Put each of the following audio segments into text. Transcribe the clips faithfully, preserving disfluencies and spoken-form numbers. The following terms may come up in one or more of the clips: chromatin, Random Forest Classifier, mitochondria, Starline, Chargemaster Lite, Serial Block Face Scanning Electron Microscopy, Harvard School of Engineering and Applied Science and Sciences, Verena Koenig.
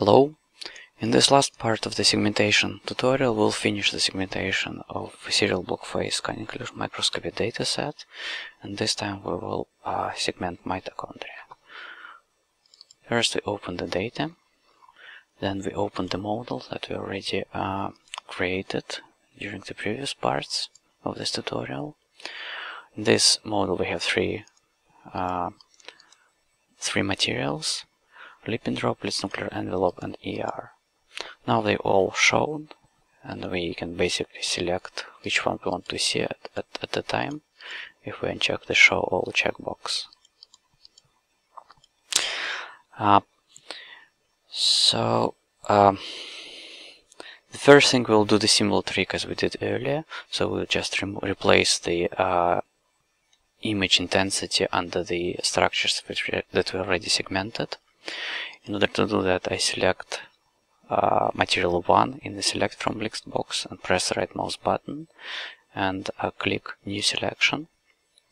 Hello! In this last part of the segmentation tutorial, we'll finish the segmentation of Serial Block Face Scanning Electron Microscopy dataset, and this time we will uh, segment mitochondria. First we open the data, then we open the model that we already uh, created during the previous parts of this tutorial. In this model we have three, uh, three materials: lipid droplets, nuclear envelope, and E R. Now they all shown, and we can basically select which one we want to see at, at, at the time if we uncheck the show all checkbox. Uh, so um, the first thing we'll do the symbol trick as we did earlier, so we'll just re replace the uh, image intensity under the structures that we already segmented. In order to do that, I select uh, material one in the select from list box and press the right mouse button and uh, click new selection.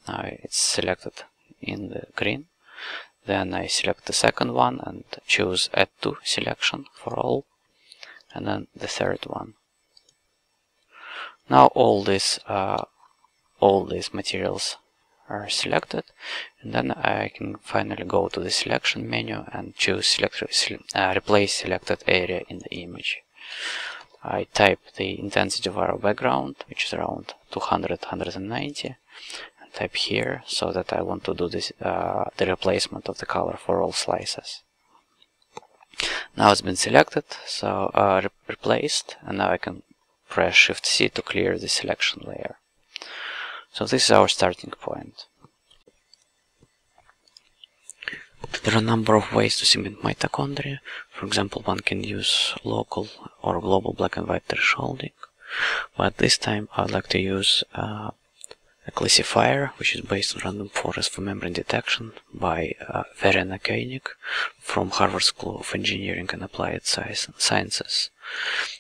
Now it's selected in the green. Then I select the second one and choose add to selection for all, and then the third one. Now all these uh, all these materials are selected, and then I can finally go to the selection menu and choose select, uh, replace selected area in the image. I type the intensity of our background, which is around two hundred to one ninety, and type here so that I want to do this uh, the replacement of the color for all slices. Now it's been selected, so uh, re replaced, and now I can press Shift C to clear the selection layer. So this is our starting point. There are a number of ways to segment mitochondria. For example, one can use local or global black and white thresholding. But this time I'd like to use uh, a classifier, which is based on Random Forest for membrane detection by uh, Verena Koenig from Harvard School of Engineering and Applied Science and Sciences.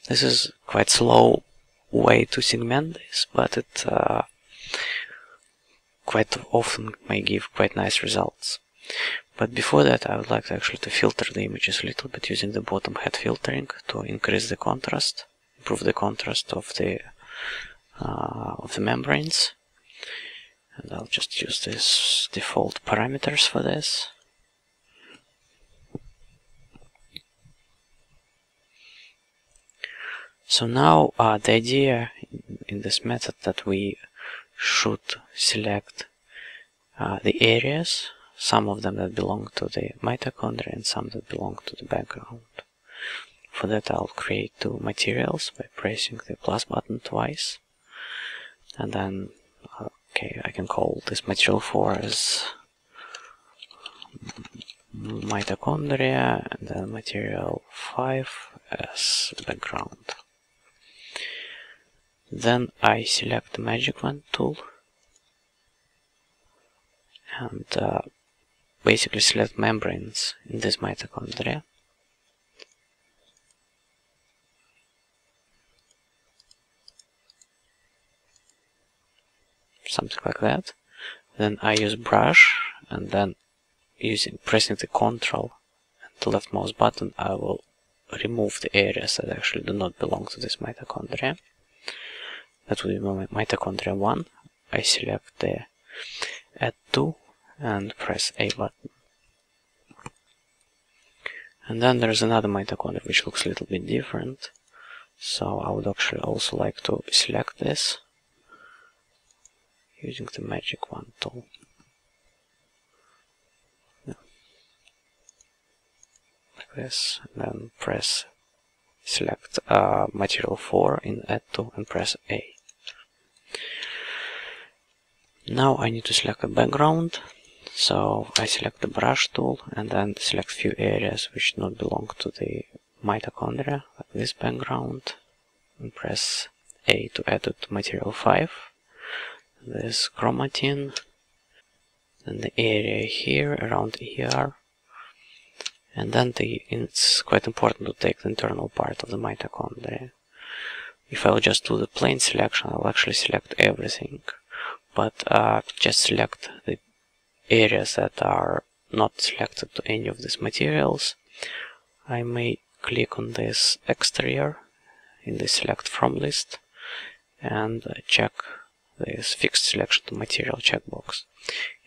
This is quite slow way to segment this, but it uh, quite often may give quite nice results. But before that, I would like to actually to filter the images a little bit using the bottom head filtering to increase the contrast, improve the contrast of the uh, of the membranes. And I'll just use these default parameters for this. So now uh, the idea in this method that we should select uh, the areas, some of them that belong to the mitochondria and some that belong to the background. For that, I'll create two materials by pressing the plus button twice, and then okay, I can call this material four as mitochondria, and then material five as background. Then I select the magic wand tool and uh, basically select membranes in this mitochondria. Something like that. Then I use brush, and then using pressing the control and the left mouse button, I will remove the areas that actually do not belong to this mitochondria. That would be my mitochondria one. I select the add to and press A button. And then there's another mitochondria which looks a little bit different. So I would actually also like to select this using the magic wand tool. Yeah. Like this, and then press select uh, material four in add to and press A. Now I need to select a background, so I select the brush tool and then select few areas which do not belong to the mitochondria, like this background, and press A to add it to material five, this chromatin, and the area here around E R, and then the, it's quite important to take the internal part of the mitochondria. If I will just do the plain selection, I'll actually select everything. But uh, just select the areas that are not selected to any of these materials. I may click on this exterior in the select from list and check this fixed selection to material checkbox.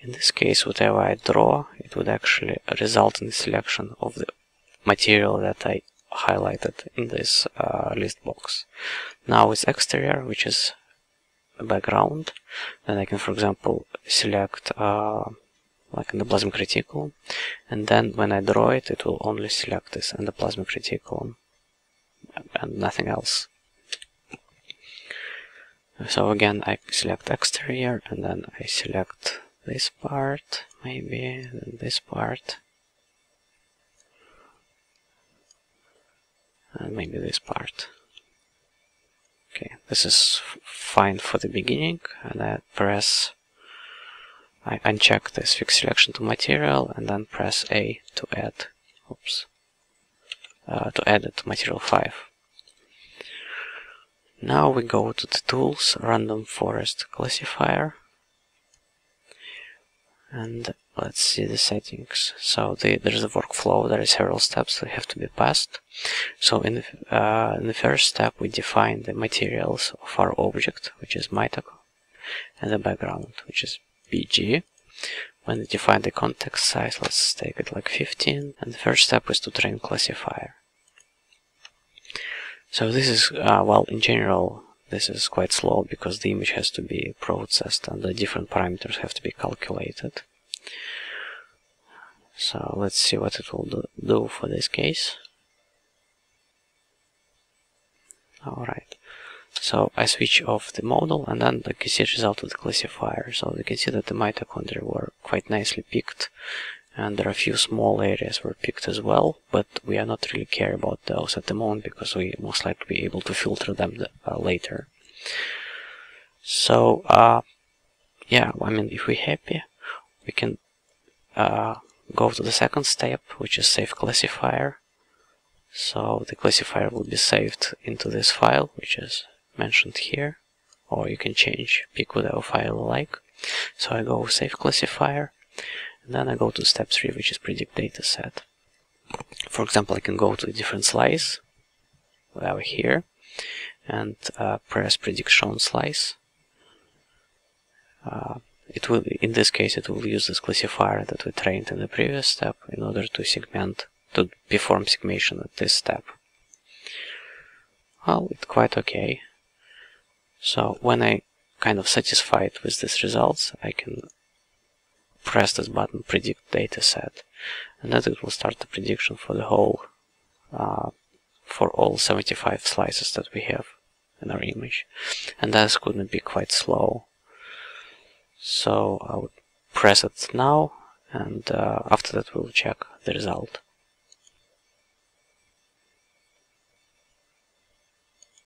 In this case, whatever I draw, it would actually result in the selection of the material that I highlighted in this uh, list box. Now with exterior, which is a background, then I can, for example, select uh, like in the plasma criticulum, and then when I draw it, it will only select this and the plasma criticulum and nothing else. So again, I select exterior and then I select this part, maybe, and this part, and maybe this part. Okay, this is fine for the beginning, and I press, I uncheck this fixed selection to material, and then press A to add, oops, uh, to add it to material five. Now we go to the tools, Random Forest Classifier, and let's see the settings. So the, there is a workflow, there are several steps that have to be passed. So in the, uh, in the first step we define the materials of our object, which is mitoc, and the background, which is B G. When we define the context size, let's take it like fifteen, and the first step is to train classifier. So this is, uh, well, in general, this is quite slow because the image has to be processed and the different parameters have to be calculated. So let's see what it will do, do for this case. Alright, so I switch off the model and then I can see the result of the classifier. So you can see that the mitochondria were quite nicely picked, and there are a few small areas were picked as well, but we are not really care about those at the moment because we most likely be able to filter them uh, later. So uh, yeah, I mean, if we're happy, we can uh, go to the second step, which is save classifier. So the classifier will be saved into this file, which is mentioned here, or you can change, pick whatever file you like. So I go save classifier. Then I go to step three, which is predict dataset. For example, I can go to a different slice over here and uh, press predict shown slice. Uh, it will, in this case, it will use this classifier that we trained in the previous step in order to segment, to perform segmentation at this step. Well, it's quite okay. So when I kind of satisfied with these results, I can press this button predict dataset, and then it will start the prediction for the whole uh, for all seventy-five slices that we have in our image, and that's going to be quite slow. So I would press it now, and uh, after that we'll check the result.